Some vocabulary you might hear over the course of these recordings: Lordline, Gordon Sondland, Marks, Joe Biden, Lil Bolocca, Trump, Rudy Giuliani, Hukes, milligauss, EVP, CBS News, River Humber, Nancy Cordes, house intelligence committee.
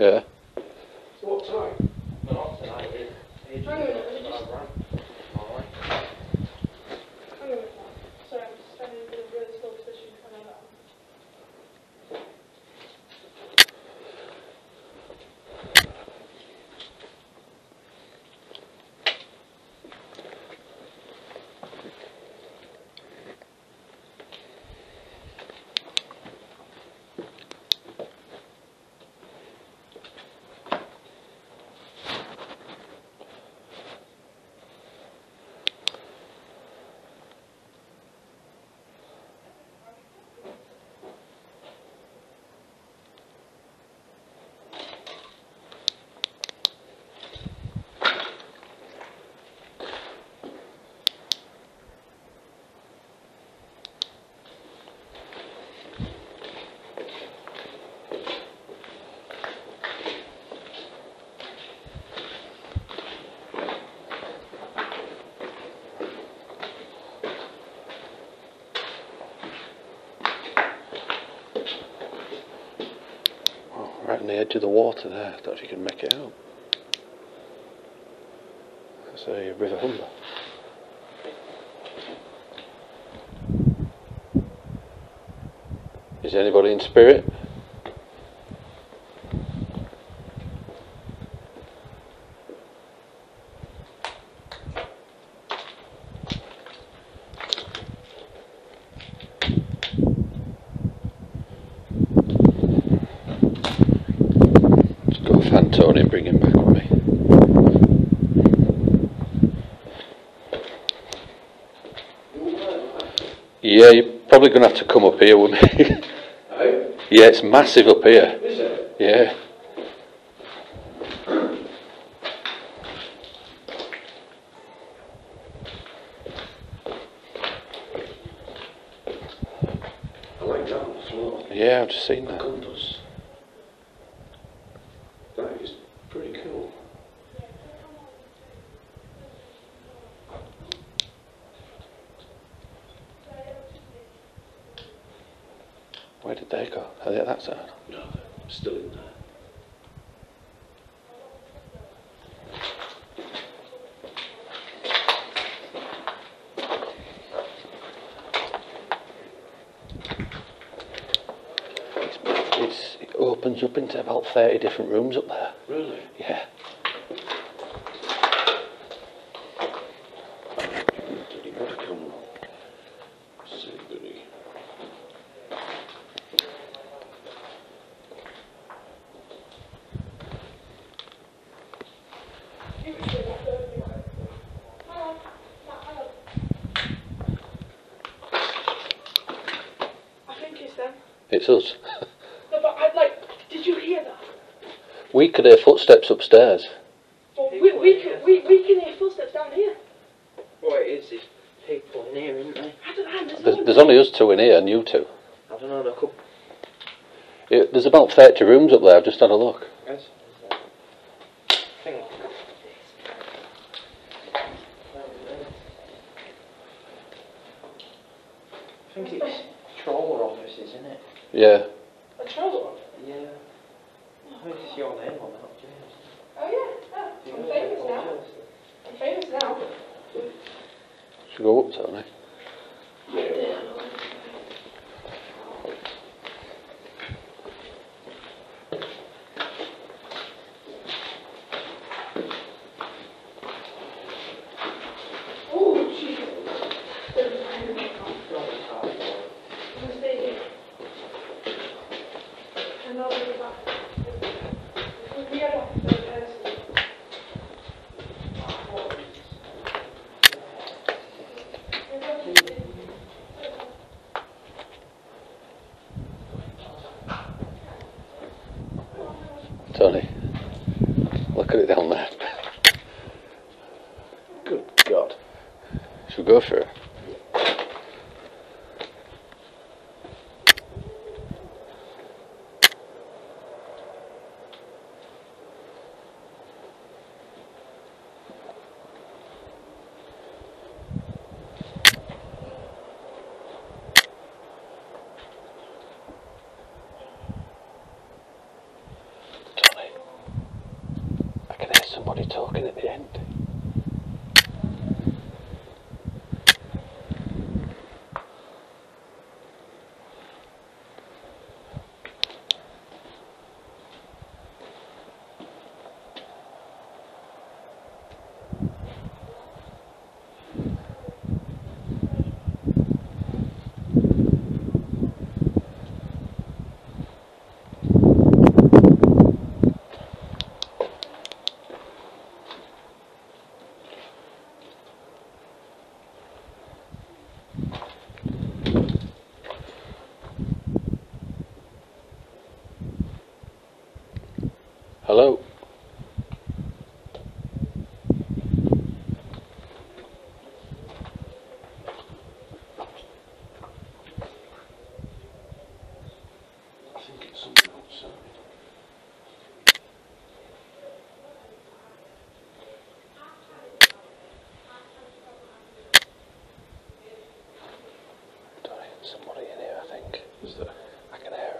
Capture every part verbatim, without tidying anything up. Yeah. So what time? Well, not tonight, it is. Hang on a minute, just... Alright. Hang on a minute now. Sorry, I'm just standing in a really slow position coming right on the edge of the water there. I thought you could make it out. That's a River Humber. Is anybody in spirit? Tony, bring him back with me. Yeah, you're probably going to have to come up here with me. No? Yeah, it's massive up here. Is it? Yeah. I like that on the floor. Yeah, I've just seen that. That is pretty cool. Where did they go? Are they at that side? No, they're still in there. Opens up into about thirty different rooms up there. Really? Yeah. I think it's them. It's us. No, but I'd like... Did you hear that? We could hear footsteps upstairs. Well, we, we, can, we, we can hear footsteps down here. What it is, is people in here, isn't there? I don't know. There's, there's, there's only us two in here and you two. I don't know, look up. It, there's about thirty rooms up there, I've just had a look. Yes. Hang on. I think it's trawler offices, isn't it? Yeah. A trawler office? Yeah. I just your name on that, James. Oh yeah, yeah. I'm famous now. I'm famous now. Should go up, Tony. Yeah. Oh, Jesus. Tony, look at it down there. Good God. Should we go for it? Somebody talking at the end. Hello. I think it's something outside. Sorry, somebody in here, I think. Is there? I can hear him.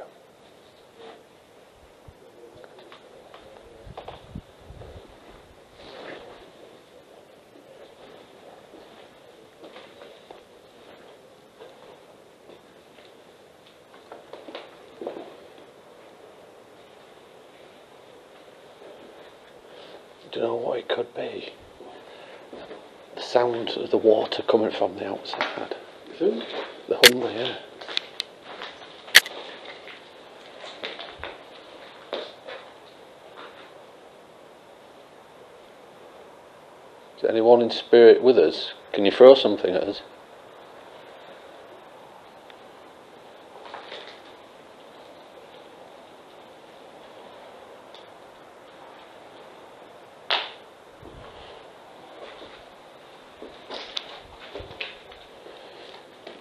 Do you know what it could be? The sound of the water coming from the outside. Mm-hmm. The Humber, yeah. Is there anyone in spirit with us? Can you throw something at us?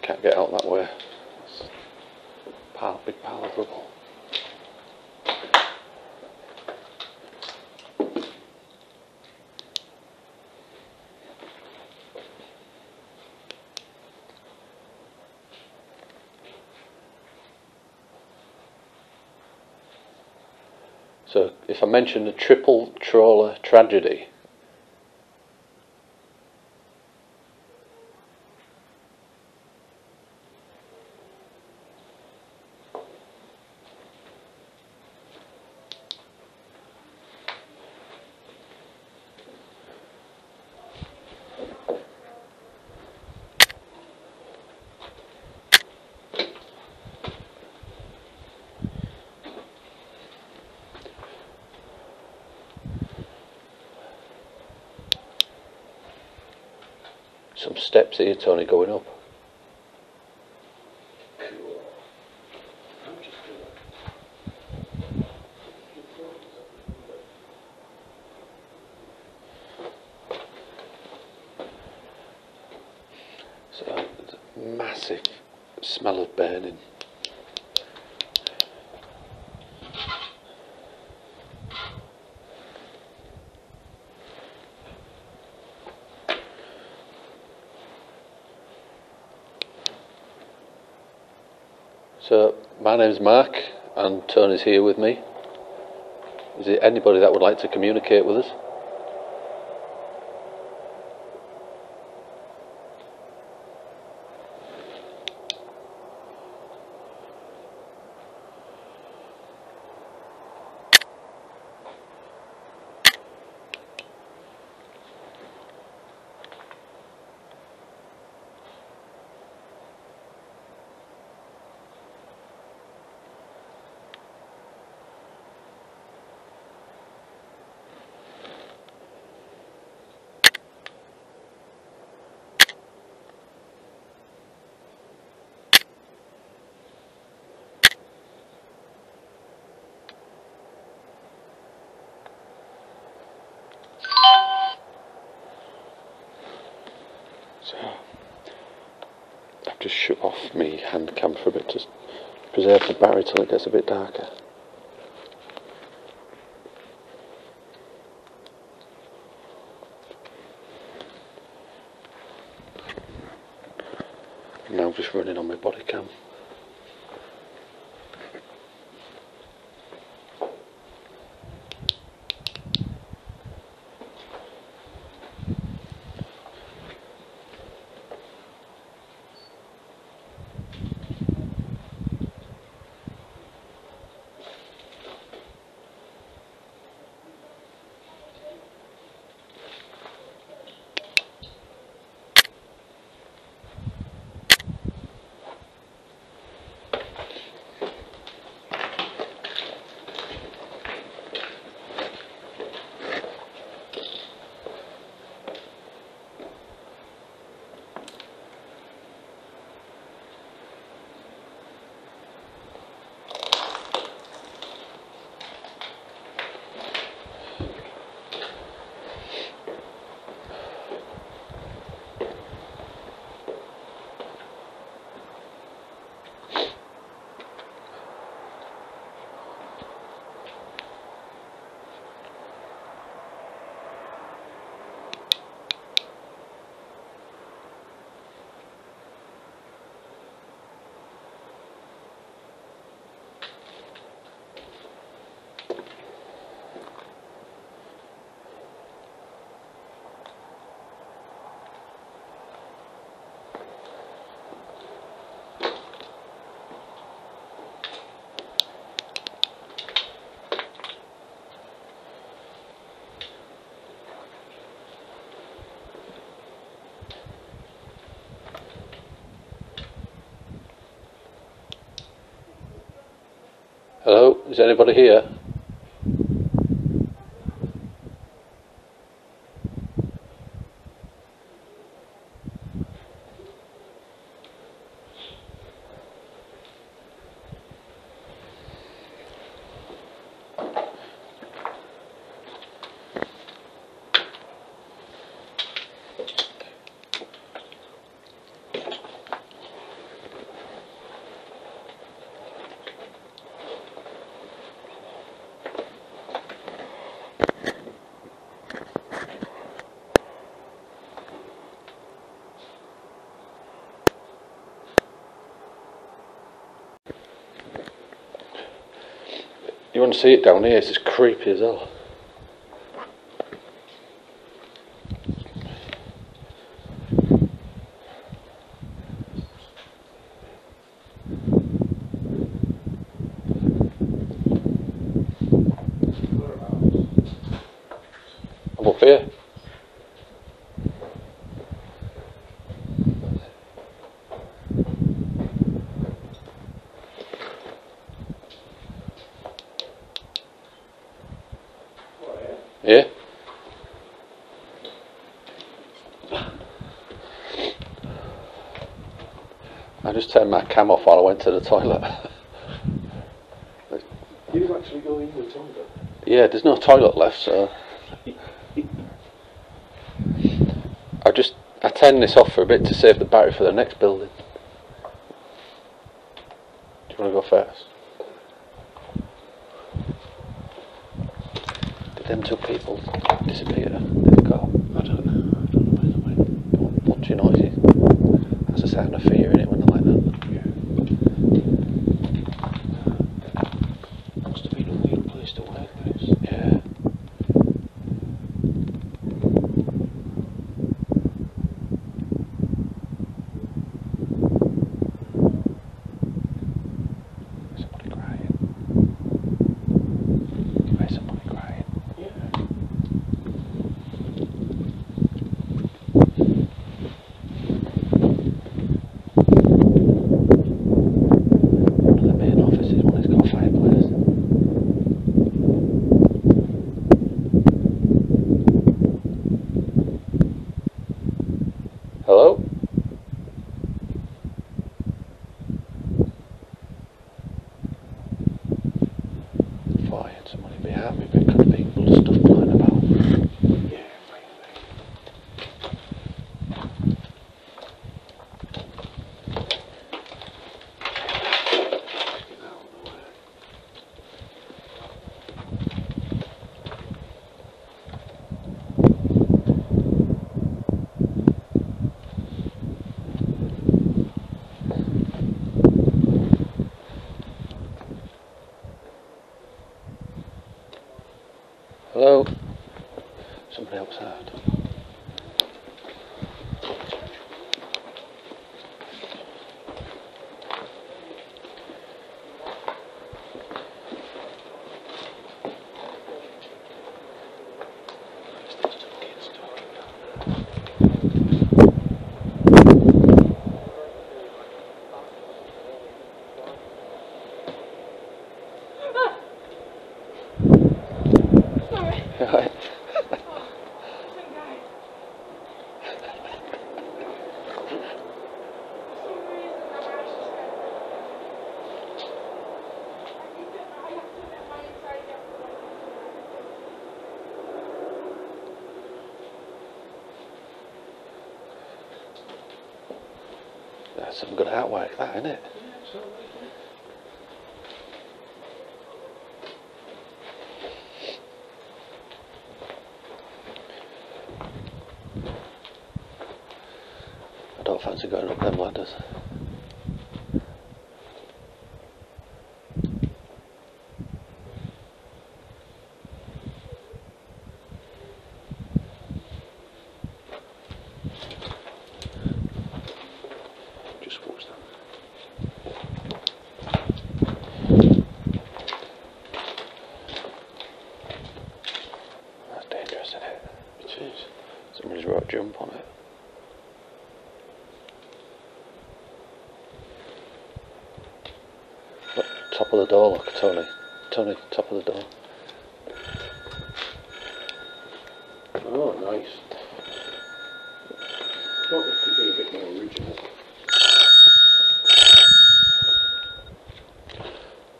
Can't get out that way. It's a pile, big pile of rubble. So if I mention the triple trawler tragedy, some steps here, Tony, going up. So, massive smell of burning. So, my name's Mark, and Tony's here with me. Is there anybody that would like to communicate with us? So I've just shut off my hand cam for a bit to preserve the battery till it gets a bit darker. Now I'm just running on my body cam. Hello, is anybody here? You want to see it down here, it's as creepy as hell. I'm up here. Yeah? I just turned my cam off while I went to the toilet. You actually go in the toilet? Yeah, there's no toilet left, so... I just... I turned this off for a bit to save the battery for the next building. Do you want to go first? Them two people disappear. They've got, I don't know, I don't know where they went. Punchy noises. That's a sound of fear in it when they're like that. Yeah. Must have been a weird place to work, this. Yeah. That's some good outwork, that, isn't it? I don't fancy going up them ladders. Jump on it. Look, top of the door, look, Tony. Tony, top of the door. Oh, nice. I thought this could be a bit more original.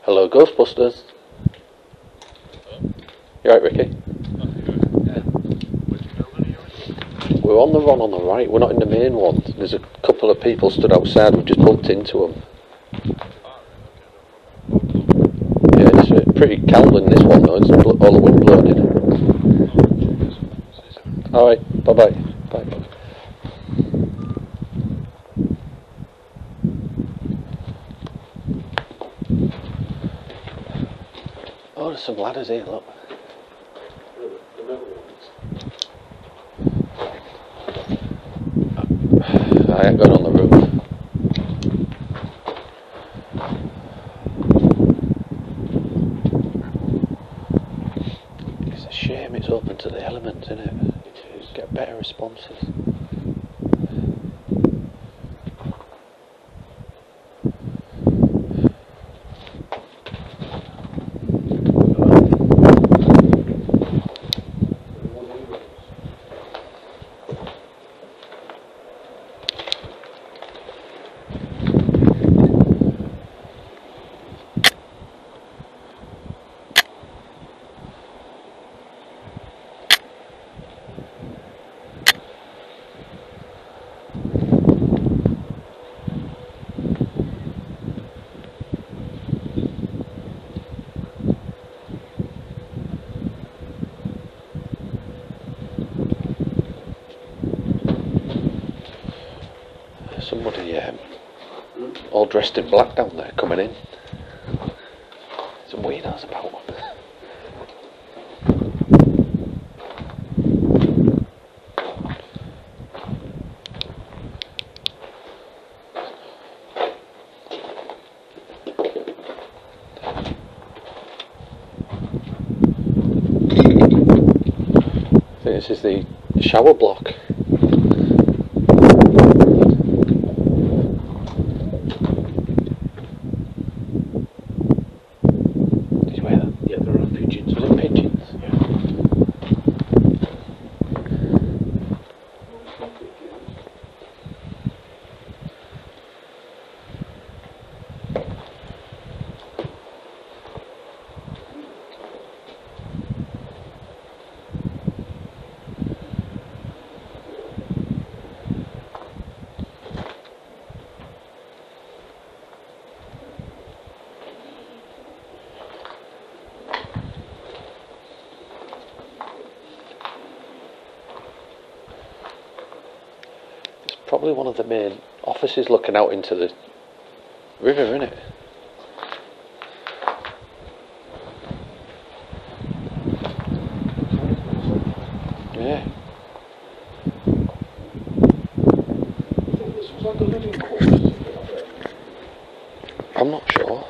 Hello, Ghostbusters. Hello. You alright, Ricky? We're on the run on the right, we're not in the main one. There's a couple of people stood outside, we've just bumped into them. Yeah, it's pretty cold in this one though, it's all the wind blowing in. Alright, bye bye. Bye. Oh, there's some ladders here, look. I ain't going on the roof. It's a shame it's open to the elements, isn't it? It is. Get better responses. Somebody um, all dressed in black down there coming in. Some weirdos about one. I think this is the shower block. Probably one of the main offices looking out into the river, isn't it? Yeah. I'm not sure.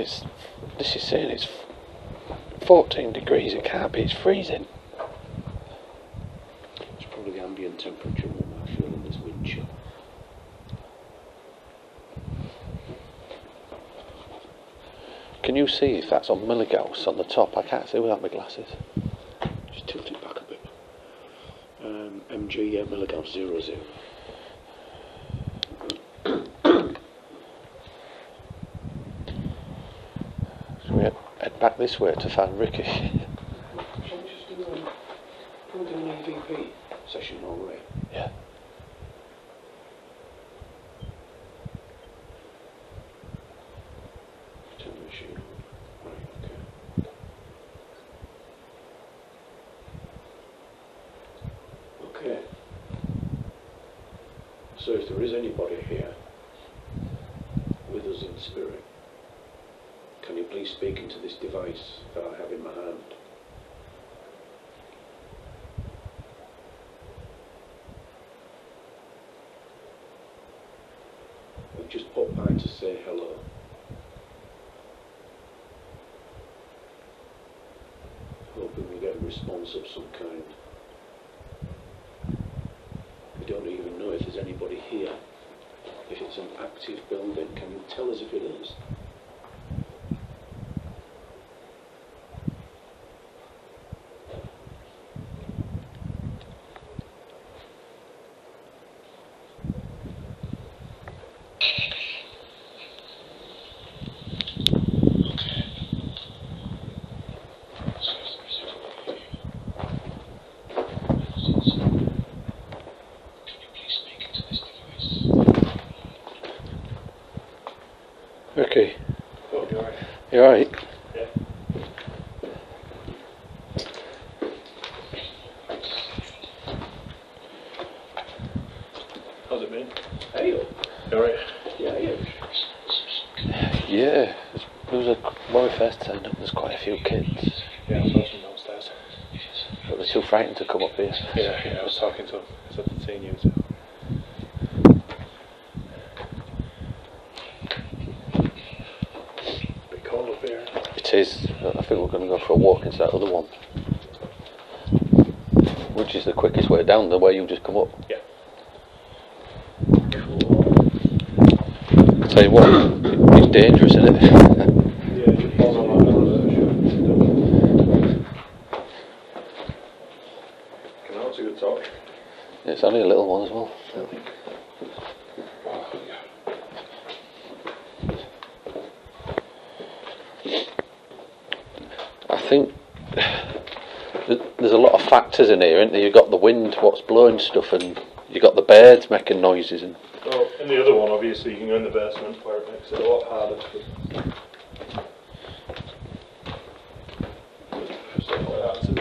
It's, this is saying it's fourteen degrees, it can't be, it's freezing. It's probably the ambient temperature room I feel in this wind chill. Can you see if that's on milligauss on the top? I can't see without my glasses. Just tilt it back a bit. Um, M G, yeah, milligauss zero zero. Back this way to find Ricky. Shall we just do, um, we'll do an E V P session while we're here? Yeah. Turn the machine on. Right, okay. Okay. So if there is anybody here with us in spirit, can you please speak into this device that I have in my hand? I've just popped by to say hello. Hoping we get a response of some kind. We don't even know if there's anybody here. If it's an active building, can you tell us if it is? Okay. Oh, you're alright. You're alright? Yeah. How's it been? Hey, you alright? Yeah, yeah. Yeah, there was a, when we first turned up, there's quite a few kids. Yeah, I saw some downstairs. But they're too frightened to come up here. Yeah, yeah, I was talking to them. I said they'd seen you too. Is, I think we're going to go for a walk into that other one, which is the quickest way down, the way you've just come up. Yeah. Cool. I'll tell you what, it's dangerous, isn't it? Yeah, it falls on my nose. Can I have a good talk? It's only a little one as well. I think there's a lot of factors in here, isn't there? You've got the wind, what's blowing stuff, and you've got the birds making noises. And well, in the other one, obviously, you can go in the basement where it makes it a lot harder to stuff like that to be.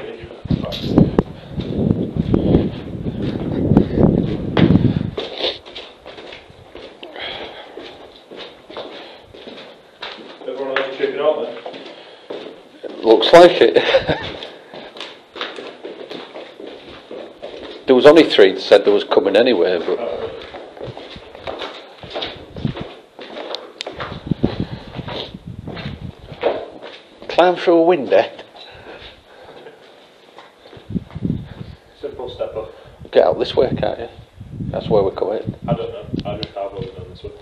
Everyone else is checking out then? Looks like it. There was only three that said there was coming anyway, but oh. Climb through a window. Simple step up. Get out this way, can't you? That's where we're going. I don't know. I just have over done this one.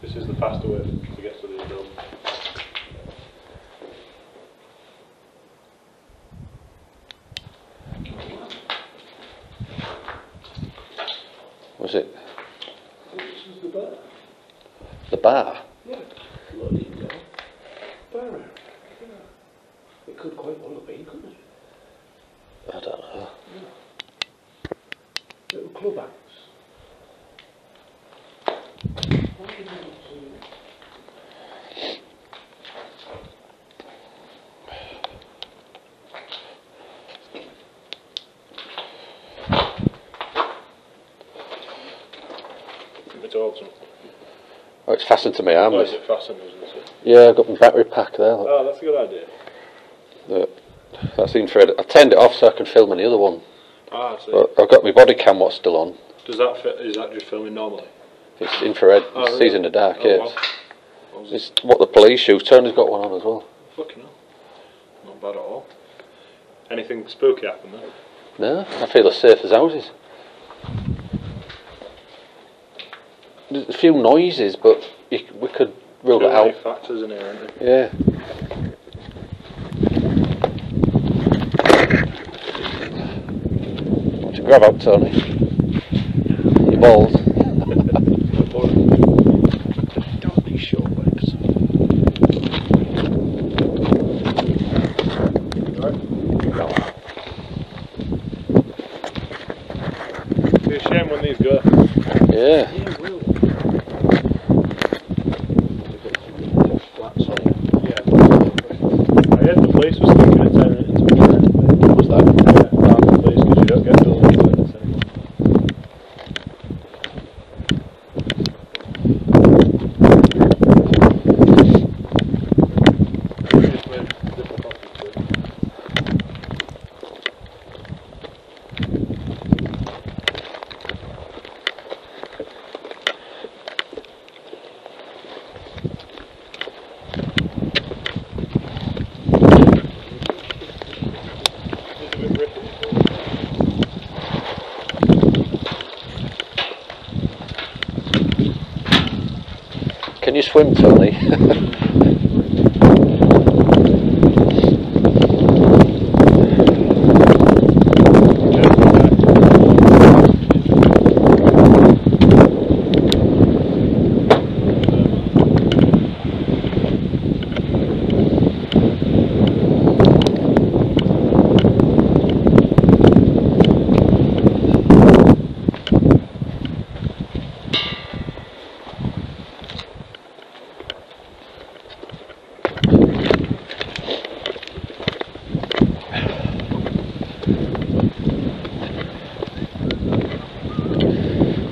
This is the faster way to get to the building. Was it? I think this was the bar. The bar? Yeah. Bloody hell. Bar area. Yeah. It could quite well have been, couldn't it? I don't know. Yeah. Little clubhouse. Oh, it's fastened to my arm. Oh, is it fastened, isn't it? Yeah, I've got my battery pack there. Oh, that's a good idea. Look, that's the infrared. I turned it off so I can film on the other one. Ah, I see. But I've got my body cam what's still on. Does that fit? Is that just filming normally? It's infrared, oh, it really? sees in the dark, oh, yeah. Wow. What it's it? what the police use. Turner's got one on as well. Fucking hell. Not bad at all. Anything spooky happen there? No, I feel as safe as houses. There's a few noises, but you, we could rule it out. Factors in here, aren't there? Yeah. Grab up, Tony. You're bald. Don't be shortwaves. Right. It's a shame when these go. Yeah. Yeah, it will. I heard the police was thinking of turning it into a tent. What was that? Don't get buildings like this anymore. Can you swim, Tony?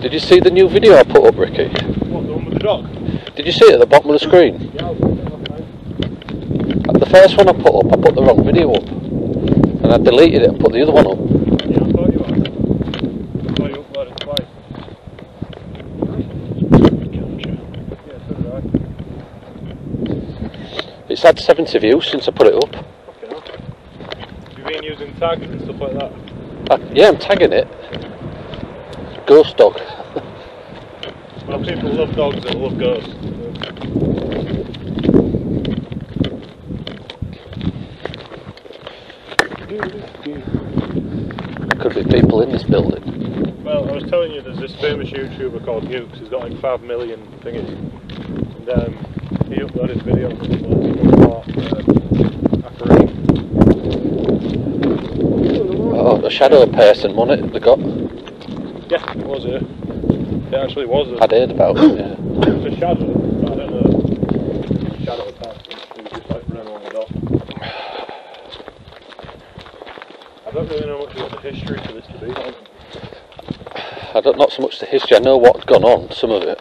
Did you see the new video I put up, Ricky? What, the one with the dog? Did you see it at the bottom of the screen? Yeah, I was looking at that. At the first one I put up, I put the wrong video up. And I deleted it and put the other one up. Yeah, I thought you were. I thought you uploaded it twice. Yeah, so did I. It's had seventy views since I put it up. Fucking You've been using tags and stuff like that? I, yeah, I'm tagging it. Ghost dog. Well, people love dogs that love ghosts. Could be people in this building. Well, I was telling you, there's this famous YouTuber called Hukes. He's got like five million thingies. And um, he uploaded his video on the Oh, the shadow person, wasn't it? They got. Yeah, it was here. It actually was here. I'd heard about it, yeah. It was a shadow, but I don't know. A shadow attack. It was just like running on the dot. I don't really know much about the history for this to be, like. I don't, not so much the history, I know what's gone on, some of it.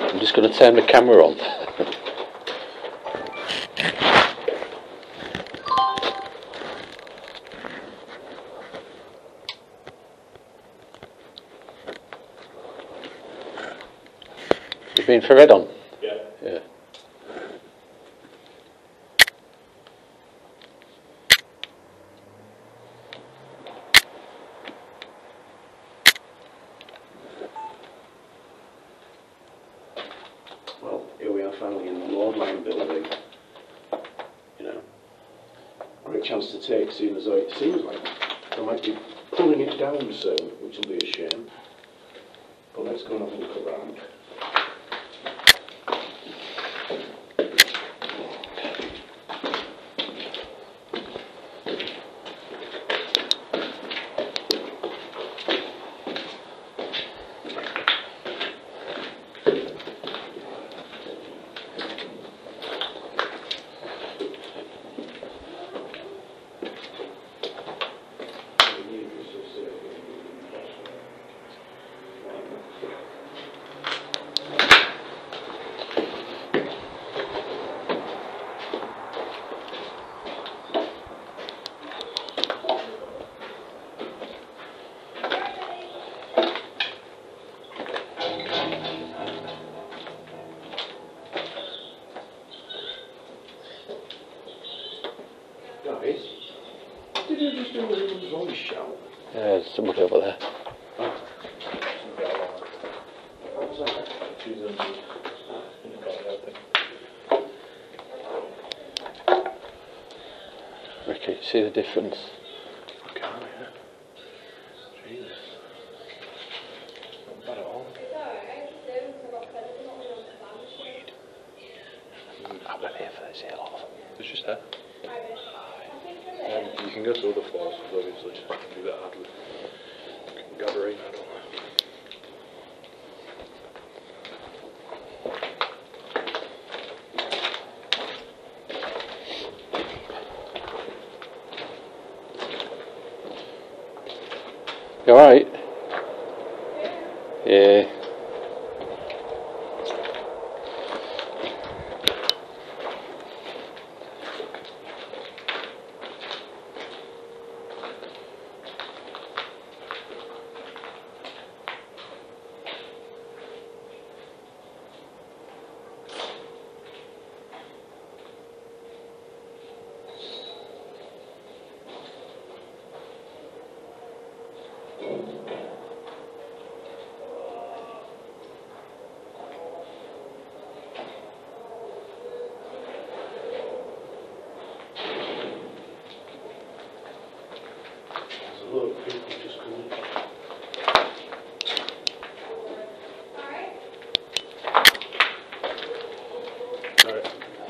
I'm just going to turn the camera on. Been for red on? Yeah. Yeah. Well, here we are finally in the Lord Line building. You know, great chance to take, seeing as though it seems like I might be pulling it down soon, which will be a shame. But let's go and have a look around. choosing to, you know, that thing. Ricky, see the difference? I can't, yeah. Jesus. Not bad at all. I've been here for this, yeah, a lot of them. It's just there. Um, you can go to other floors, obviously, just have to do that hard with gathering, I don't know. You alright? Yeah.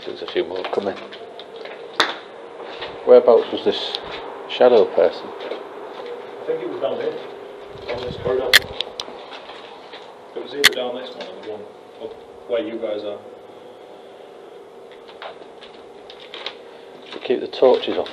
There's a few more coming. Whereabouts was this shadow person? I think it was down here, on this corridor. It was either down this one or the one up where you guys are. Should we keep the torches on?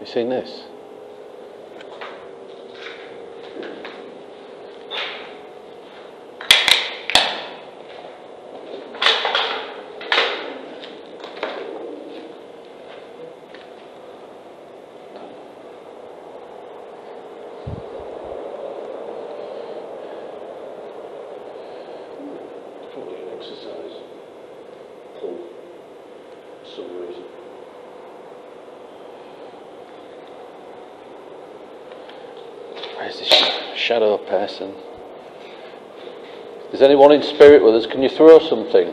You seen this? Probably an exercise hole for some reason. Where's this sh shadow person? Is anyone in spirit with us? Can you throw something?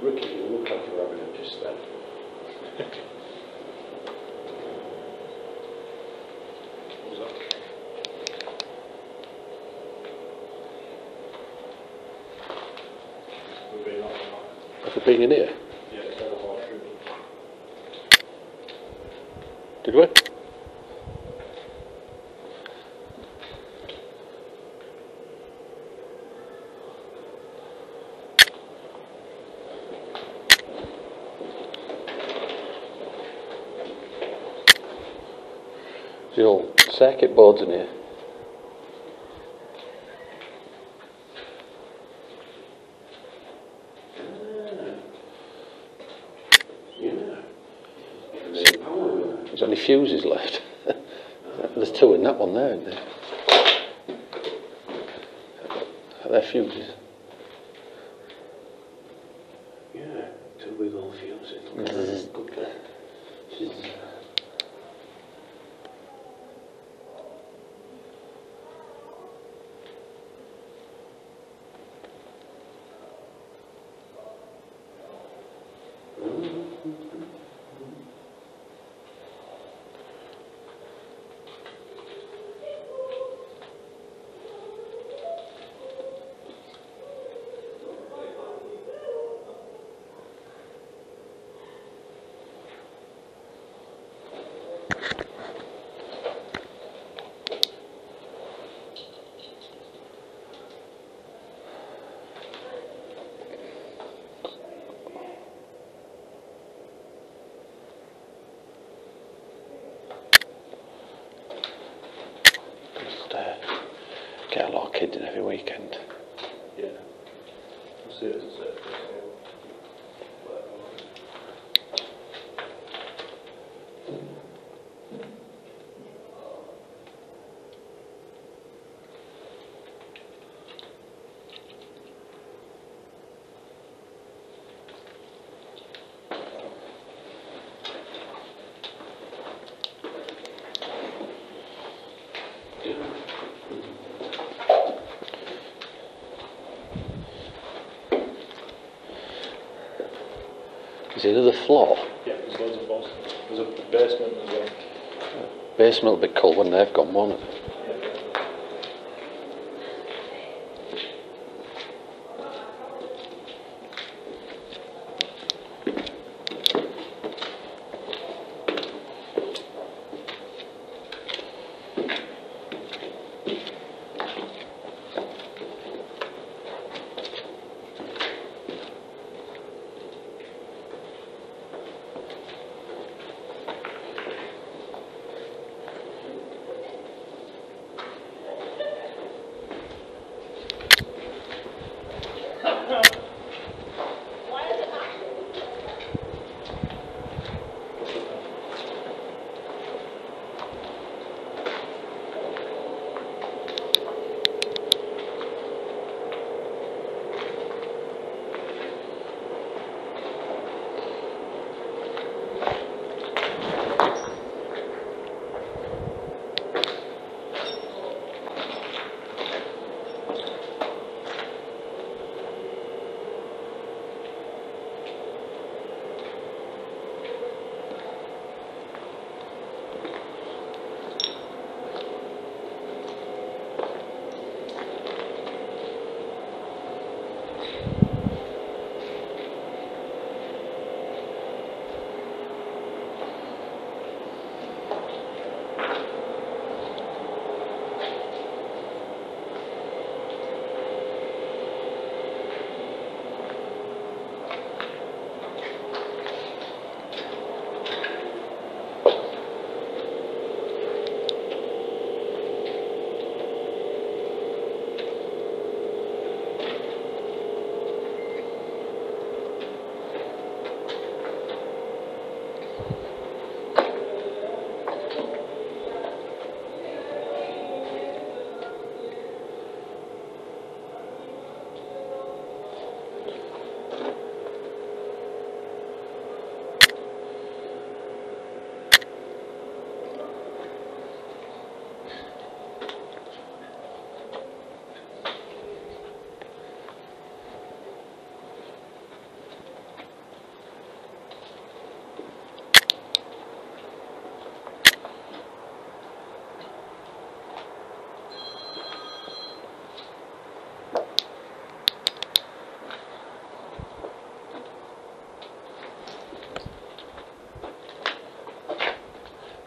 Ricky, you look like you're having a disband. After being in here? Yeah, it's all hard through me. Did we? The old circuit boards in here. There's only fuses left. There's two in that one there, isn't there? They're fuses. Yeah, two big old fuses. Mm-hmm. Good guy. Get a lot of kids in every weekend. Yeah. We'll see it as a service. Is it another floor? Yeah, there's loads of floors. There's a basement as well. Yeah. Basement will be cool when they've gone, won't it?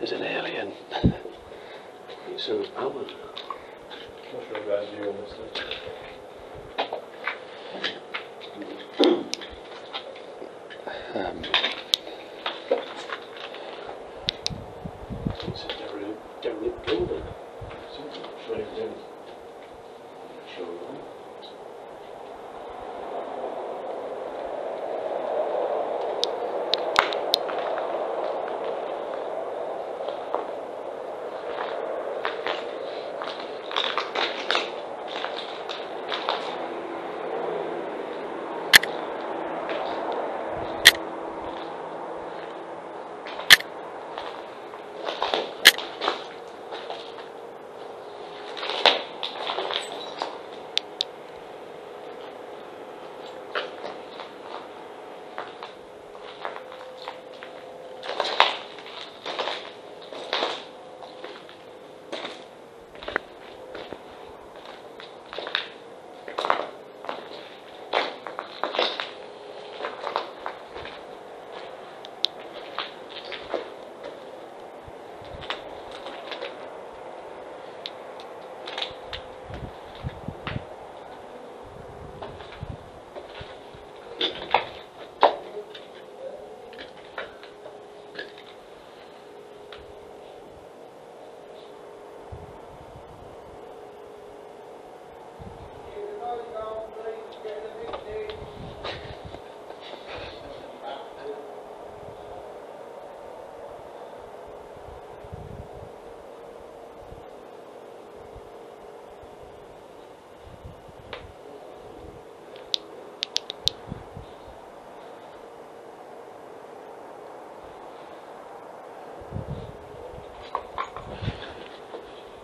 is an alien. He's an Alan. Not sure about you on this list. Um. It's a derelict, derelict building. Sure it is. Sure it is.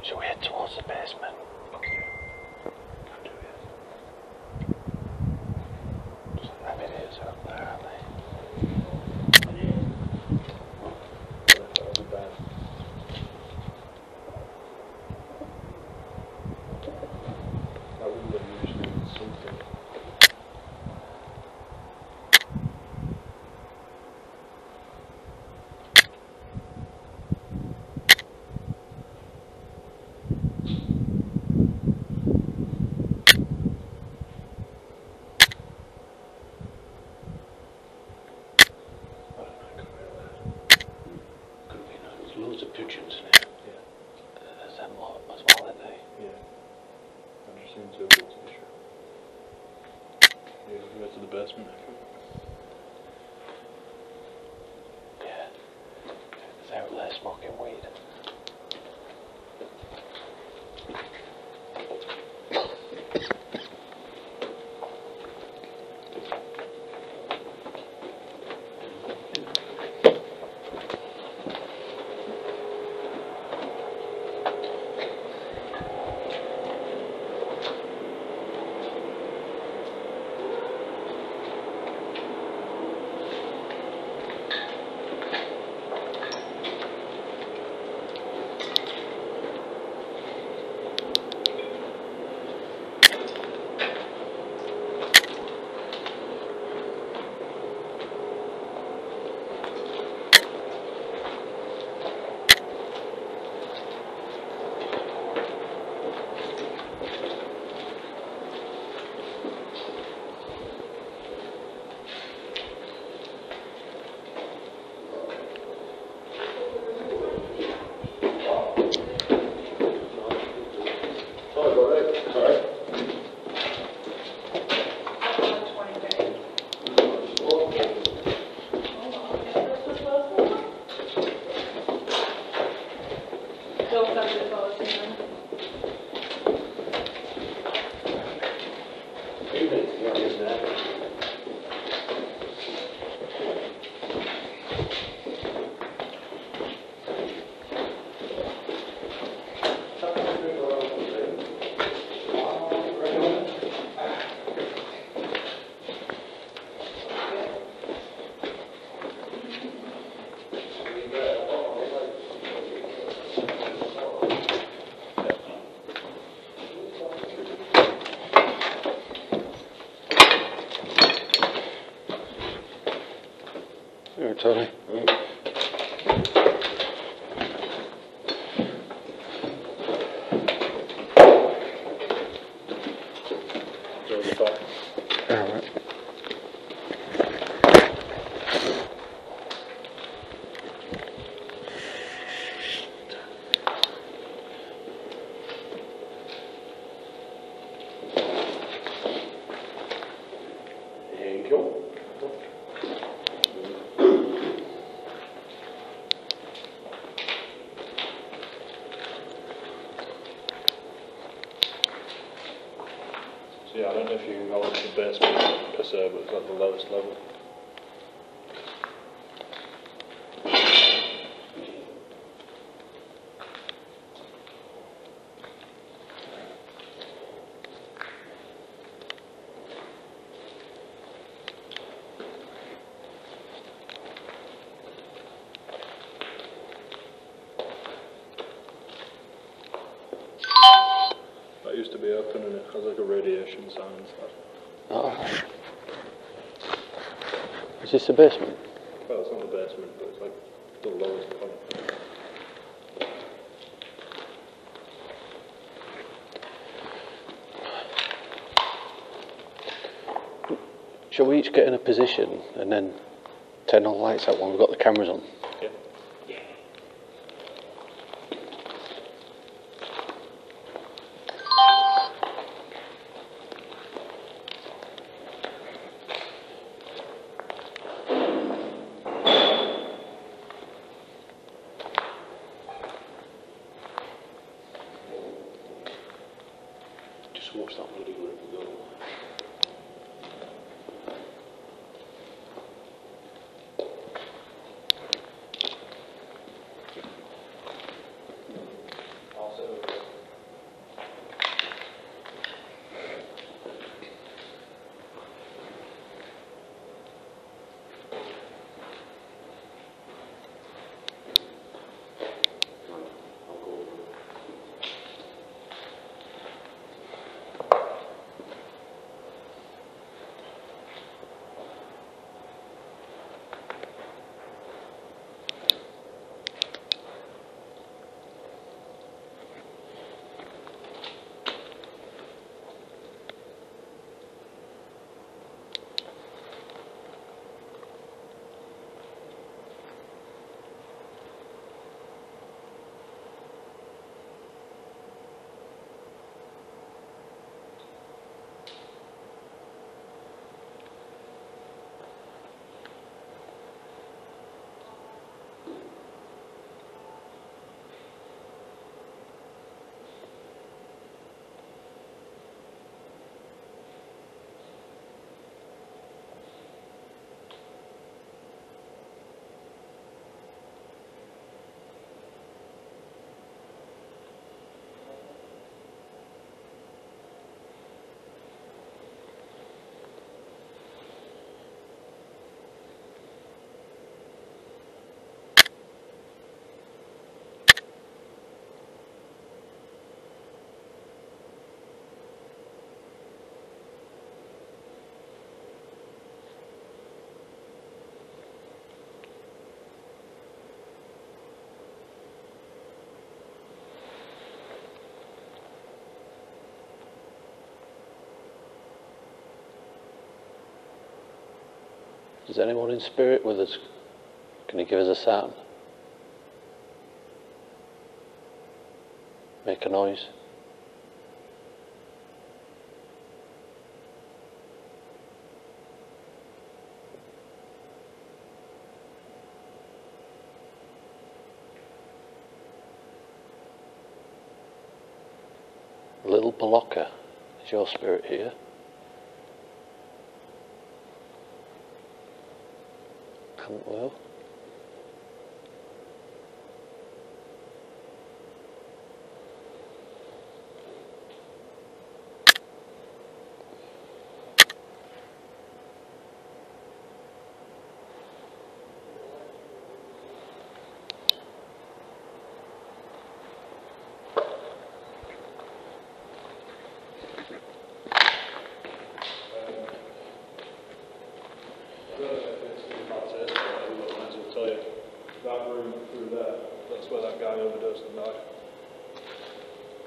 Shall we head towards the basement? Okay. I'll do it. Just have it is up there, aren't they? Yeah. Oh, that'll be bad. That wouldn't have usually been something. Yeah, I don't know if you can go on to base per server, but it's at the lowest level. Is this the basement? Well, it's not the basement, but it's like the lowest point. Shall we each get in a position and then turn all the lights out when we've got the cameras on? Yeah. Yeah. Is anyone in spirit with us? Can you give us a sound? Make a noise. Lil Bolocca, is your spirit here? Well,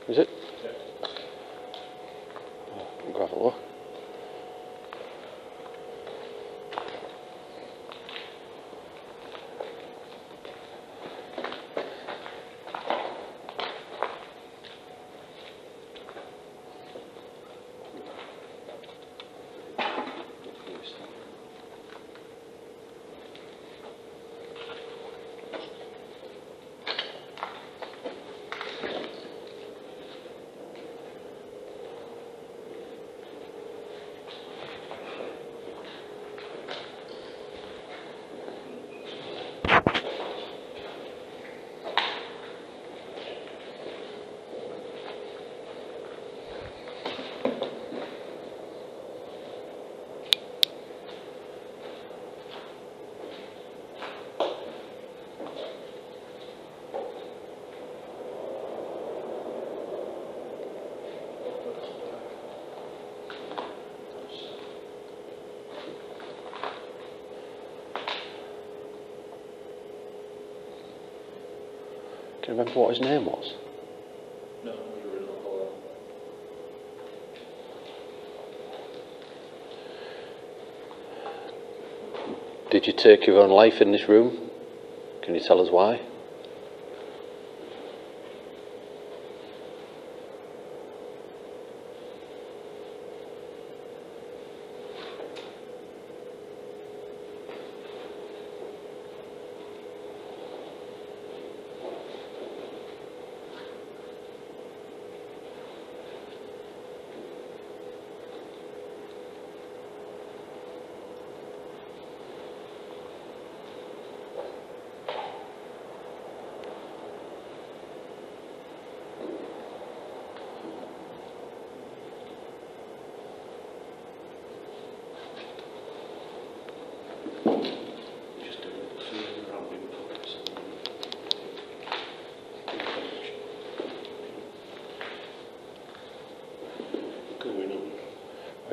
is it? Yeah. I'll grab a look. Do you remember what his name was? No, his original colour. Did you take your own life in this room? Can you tell us why?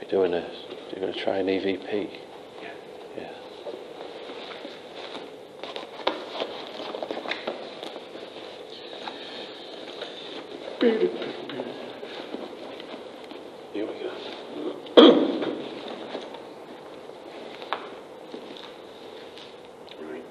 Doing a, you're going to try an E V P? Yeah. Yeah. Here we go. Right.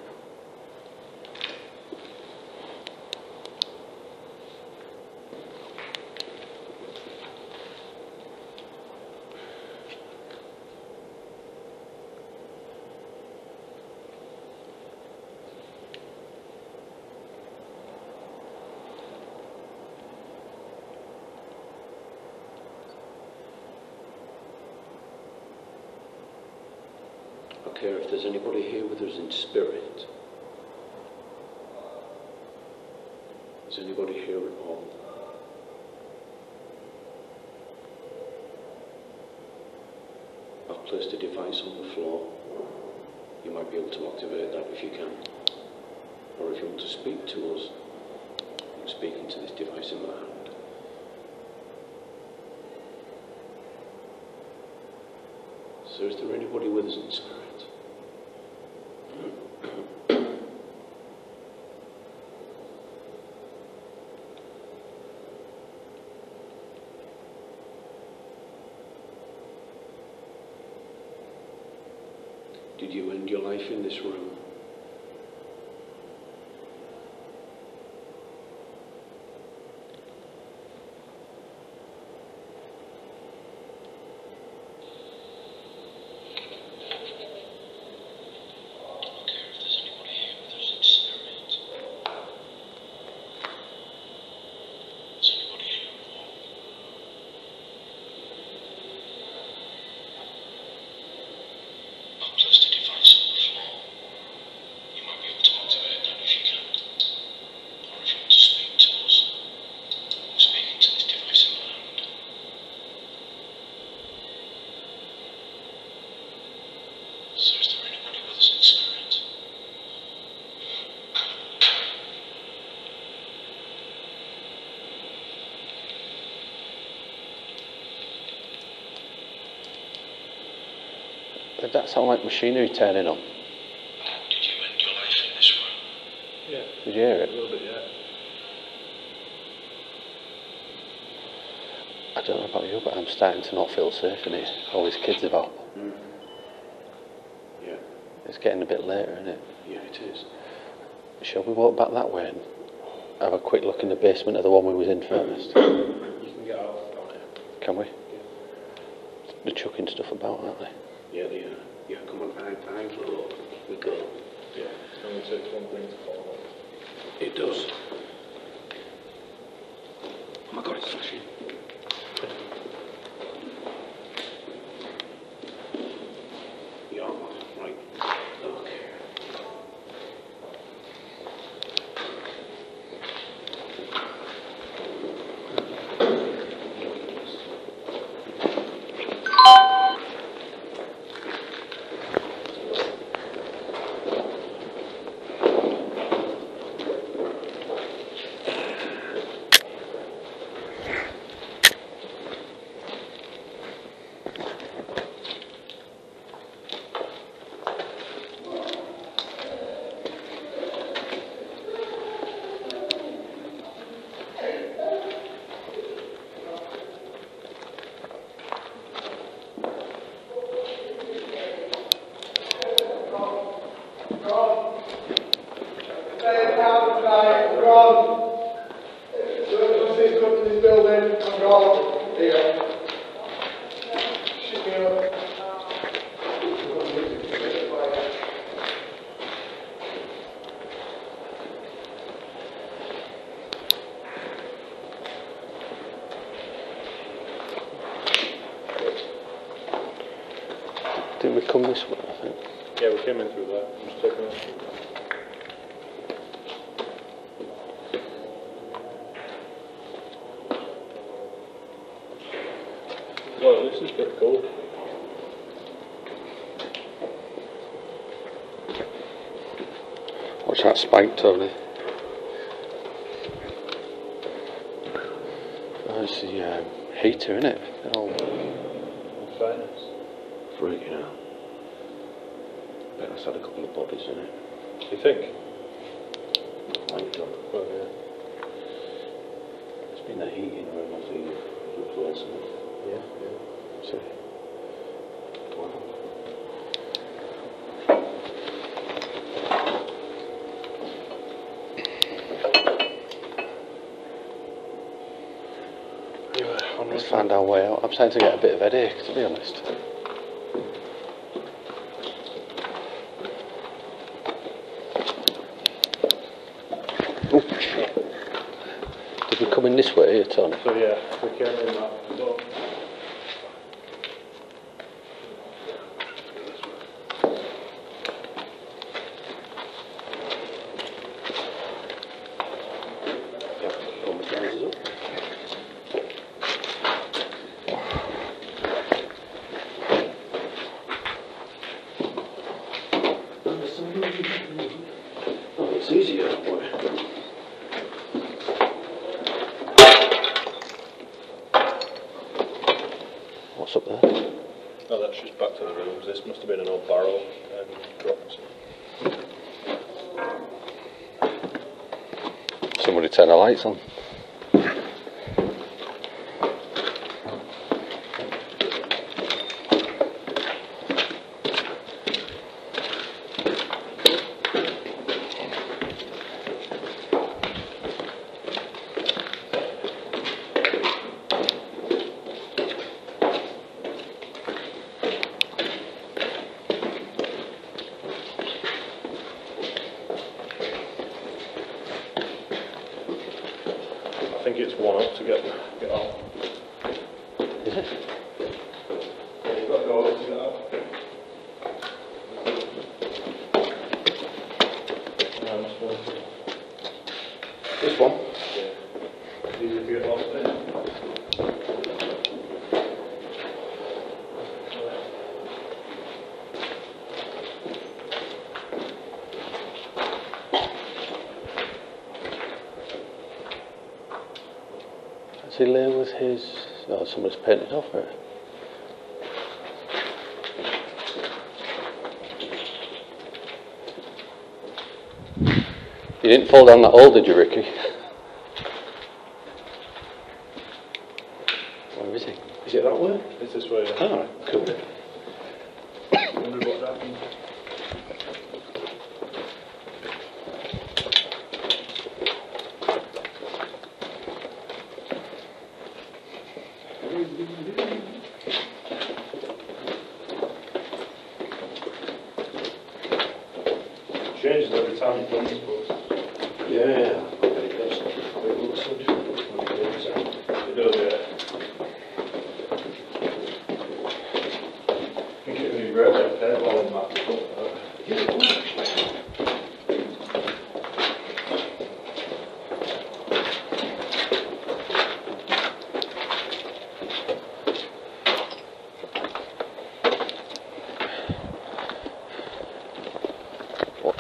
If there's anybody here with us in spirit, is anybody here at all? I've placed a device on the floor. You might be able to activate that if you can, or if you want to speak to us, I'm speaking to this device in my hand. So is there anybody with us in spirit? Did you end your life in this room? Did that sound like machinery turning on? Did you end your life in this room? Yeah. Did you hear it? A little bit, yeah. I don't know about you, but I'm starting to not feel safe in here. All these kids about. Mm. Yeah. It's getting a bit later, isn't it? Yeah, it is. Shall we walk back that way and have a quick look in the basement of the one we was in first? You can get out of it. Can we? Yeah. They're chucking stuff about, aren't they? Yeah, yeah, yeah, come on, behind, behind for a look. We go. Yeah, it only takes one thing to fall off. It does. Oh my god, it's flashing. Yeah, right. Okay. come this way, I think. Yeah, we came in through that. I'm just taking this. Well, this is pretty cool. Watch that spike, Tony. There's the um, heater, innit? All fairness. Fruit, you know. Bet that's had a couple of bodies in it. You think? Light up. Well, yeah. It's been the heating room, I think, replacing it. Yeah, yeah. So, let's find our way out. I'm starting to get a bit of a headache, to be honest. Oh, shit. Did we come in this way here, Tom? So, yeah, we came in that door. What's up there? Oh, that's just back to the rooms. This must have been an old barrel and dropped. Somebody turn the lights on. I think it's one up to get get out. Is it? Yeah, you've got to go up to get out. This one? Yeah. It's easy to get lost in. See, there was his. Oh, somebody's painted off it. You didn't fall down that hole, did you, Ricky? Where is he? Is it that way? It's this way. Yeah. Alright, oh, cool. I wonder what happened. Changes every time it comes, yeah, it looks so different when it goes out. It does, yeah. I think it would be great to have a hairball in that.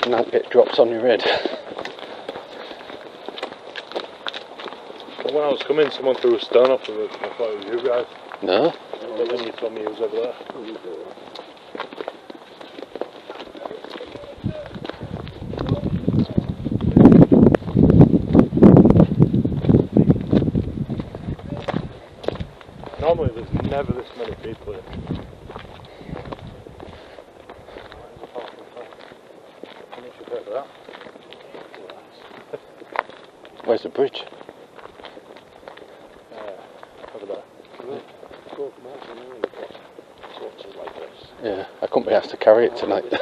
Not get drops on your head. When I was coming, someone threw a stone off of it. I thought it was you guys. No? But then you told me it was over there. Normally there's never this many people here. Where's the bridge? Uh, over there. Yeah. yeah, I couldn't be asked to carry it tonight. uh,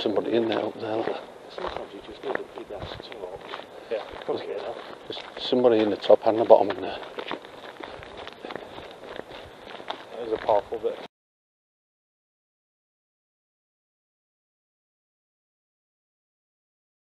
somebody in there up there. Sometimes you just need a big ass torch. Yeah, there's somebody in the top and the bottom in there. is a powerful bit.